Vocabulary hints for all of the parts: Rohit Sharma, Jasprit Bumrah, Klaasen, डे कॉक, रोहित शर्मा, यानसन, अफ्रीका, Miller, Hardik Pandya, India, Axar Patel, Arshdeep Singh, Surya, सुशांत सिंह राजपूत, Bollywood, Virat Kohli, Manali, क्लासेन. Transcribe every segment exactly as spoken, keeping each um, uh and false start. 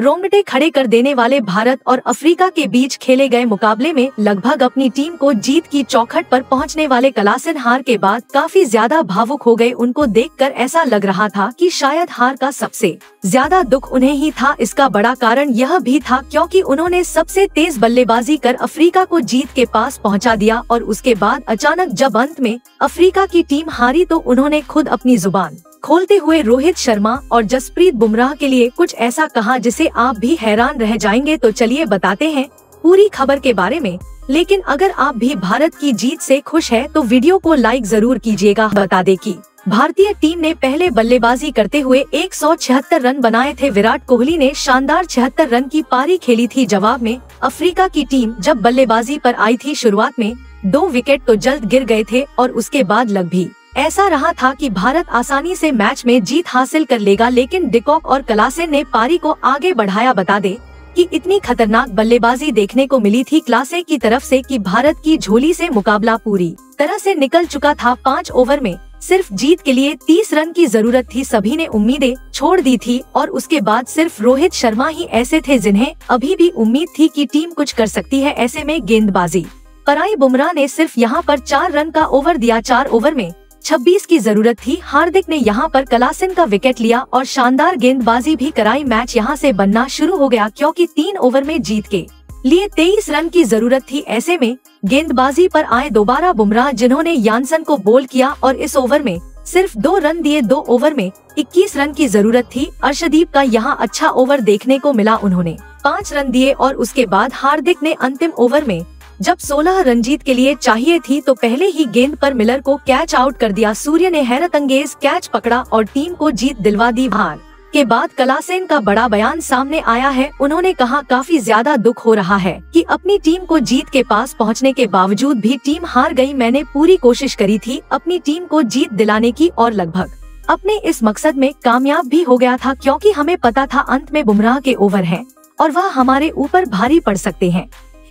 रोंगटे खड़े कर देने वाले भारत और अफ्रीका के बीच खेले गए मुकाबले में लगभग अपनी टीम को जीत की चौखट पर पहुंचने वाले क्लासन हार के बाद काफी ज्यादा भावुक हो गए। उनको देखकर ऐसा लग रहा था कि शायद हार का सबसे ज्यादा दुख उन्हें ही था। इसका बड़ा कारण यह भी था क्योंकि उन्होंने सबसे तेज बल्लेबाजी कर अफ्रीका को जीत के पास पहुँचा दिया और उसके बाद अचानक जब अंत में अफ्रीका की टीम हारी तो उन्होंने खुद अपनी जुबान खोलते हुए रोहित शर्मा और जसप्रीत बुमराह के लिए कुछ ऐसा कहा जिसे आप भी हैरान रह जाएंगे। तो चलिए बताते हैं पूरी खबर के बारे में, लेकिन अगर आप भी भारत की जीत से खुश हैं तो वीडियो को लाइक जरूर कीजिएगा। बता दें कि भारतीय टीम ने पहले बल्लेबाजी करते हुए एक सौ छिहत्तर रन बनाए थे। विराट कोहली ने शानदार छिहत्तर रन की पारी खेली थी। जवाब में अफ्रीका की टीम जब बल्लेबाजी पर आई थी, शुरुआत में दो विकेट तो जल्द गिर गए थे और उसके बाद लग भी ऐसा रहा था कि भारत आसानी से मैच में जीत हासिल कर लेगा, लेकिन डे कॉक और क्लासेन ने पारी को आगे बढ़ाया। बता दे कि इतनी खतरनाक बल्लेबाजी देखने को मिली थी क्लासेन की तरफ से कि भारत की झोली से मुकाबला पूरी तरह से निकल चुका था। पाँच ओवर में सिर्फ जीत के लिए तीस रन की जरूरत थी। सभी ने उम्मीदें छोड़ दी थी और उसके बाद सिर्फ रोहित शर्मा ही ऐसे थे जिन्हें अभी भी उम्मीद थी कि टीम कुछ कर सकती है। ऐसे में गेंदबाजी पर आए बुमराह ने सिर्फ यहाँ पर चार रन का ओवर दिया। चार ओवर में छब्बीस की जरूरत थी। हार्दिक ने यहां पर क्लासेन का विकेट लिया और शानदार गेंदबाजी भी कराई। मैच यहां से बनना शुरू हो गया क्योंकि तीन ओवर में जीत के लिए तेईस रन की जरूरत थी। ऐसे में गेंदबाजी पर आए दोबारा बुमराह जिन्होंने यानसन को बोल्ड किया और इस ओवर में सिर्फ दो रन दिए। दो ओवर में इक्कीस रन की जरूरत थी। अर्शदीप का यहाँ अच्छा ओवर देखने को मिला, उन्होंने पाँच रन दिए और उसके बाद हार्दिक ने अंतिम ओवर में जब सोलह रन जीत के लिए चाहिए थी तो पहले ही गेंद पर मिलर को कैच आउट कर दिया। सूर्य ने हैरतअंगेज कैच पकड़ा और टीम को जीत दिलवा दी। हार के बाद क्लासेन का बड़ा बयान सामने आया है। उन्होंने कहा, काफी ज्यादा दुख हो रहा है कि अपनी टीम को जीत के पास पहुंचने के बावजूद भी टीम हार गई। मैंने पूरी कोशिश करी थी अपनी टीम को जीत दिलाने की और लगभग अपने इस मकसद में कामयाब भी हो गया था क्योंकि हमें पता था अंत में बुमराह के ओवर है और वह हमारे ऊपर भारी पड़ सकते हैं,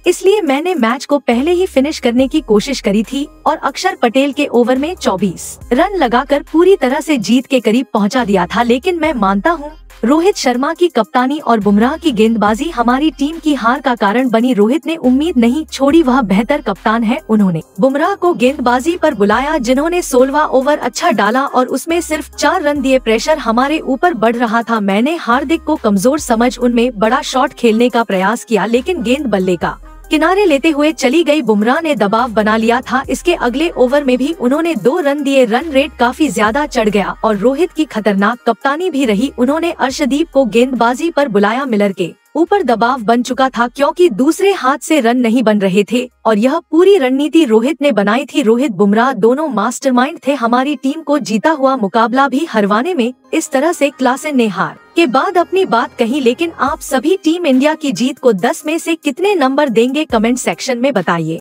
इसलिए मैंने मैच को पहले ही फिनिश करने की कोशिश करी थी और अक्षर पटेल के ओवर में चौबीस रन लगाकर पूरी तरह से जीत के करीब पहुंचा दिया था। लेकिन मैं मानता हूं रोहित शर्मा की कप्तानी और बुमराह की गेंदबाजी हमारी टीम की हार का कारण बनी। रोहित ने उम्मीद नहीं छोड़ी, वह बेहतर कप्तान है। उन्होंने बुमराह को गेंदबाजी पर बुलाया जिन्होंने सोलहवां ओवर अच्छा डाला और उसमें सिर्फ चार रन दिए। प्रेशर हमारे ऊपर बढ़ रहा था। मैंने हार्दिक को कमजोर समझ उनमें बड़ा शॉट खेलने का प्रयास किया लेकिन गेंद बल्ले का किनारे लेते हुए चली गई। बुमराह ने दबाव बना लिया था। इसके अगले ओवर में भी उन्होंने दो रन दिए। रन रेट काफी ज्यादा चढ़ गया और रोहित की खतरनाक कप्तानी भी रही। उन्होंने अर्शदीप को गेंदबाजी पर बुलाया। मिलर के ऊपर दबाव बन चुका था क्योंकि दूसरे हाथ से रन नहीं बन रहे थे और यह पूरी रणनीति रोहित ने बनाई थी। रोहित बुमराह दोनों मास्टरमाइंड थे हमारी टीम को जीता हुआ मुकाबला भी हरवाने में। इस तरह से क्लासेन ने हार के बाद अपनी बात कही। लेकिन आप सभी टीम इंडिया की जीत को दस में से कितने नंबर देंगे, कमेंट सेक्शन में बताइए।